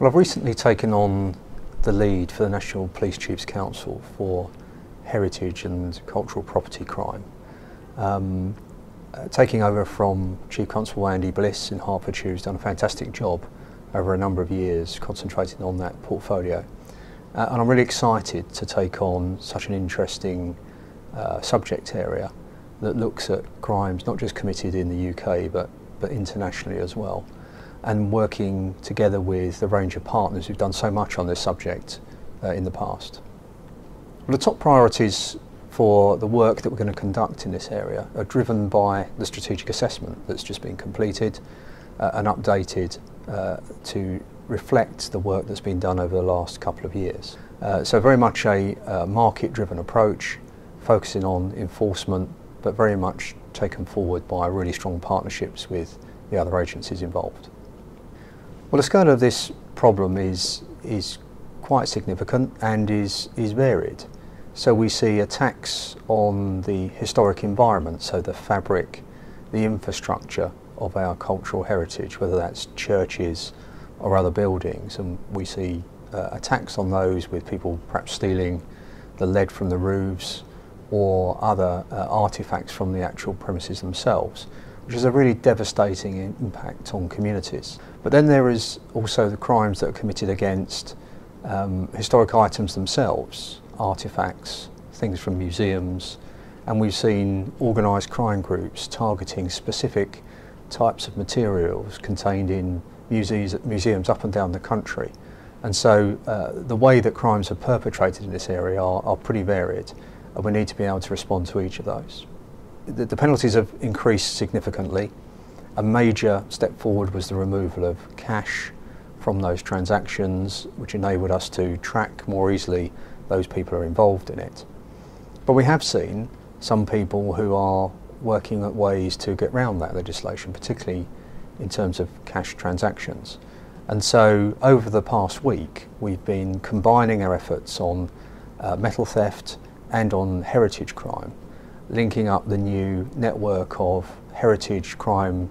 Well, I've recently taken on the lead for the National Police Chiefs' Council for heritage and cultural property crime, taking over from Chief Constable Andy Bliss in Hertfordshire, who's done a fantastic job over a number of years concentrating on that portfolio. And I'm really excited to take on such an interesting subject area that looks at crimes not just committed in the UK but internationally as well, and working together with the range of partners who've done so much on this subject in the past. Well, the top priorities for the work that we're going to conduct in this area are driven by the strategic assessment that's just been completed and updated to reflect the work that's been done over the last couple of years. So very much a market-driven approach, focusing on enforcement, but very much taken forward by really strong partnerships with the other agencies involved. Well, the scale of this problem is quite significant and is varied. So we see attacks on the historic environment, so the fabric, the infrastructure of our cultural heritage, whether that's churches or other buildings, and we see attacks on those with people perhaps stealing the lead from the roofs or other artifacts from the actual premises themselves, which is a really devastating impact on communities. But then there is also the crimes that are committed against historic items themselves, artifacts, things from museums, and we've seen organised crime groups targeting specific types of materials contained in museums up and down the country. And so the way that crimes are perpetrated in this area are pretty varied, and we need to be able to respond to each of those. The penalties have increased significantly. A major step forward was the removal of cash from those transactions, which enabled us to track more easily those people who are involved in it. But we have seen some people who are working at ways to get round that legislation, particularly in terms of cash transactions. And so over the past week, we've been combining our efforts on metal theft and on heritage crime, linking up the new network of heritage crime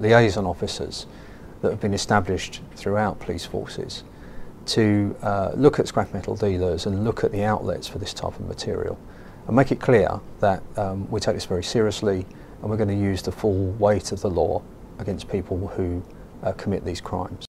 liaison officers that have been established throughout police forces to look at scrap metal dealers and look at the outlets for this type of material, and make it clear that we take this very seriously and we're going to use the full weight of the law against people who commit these crimes.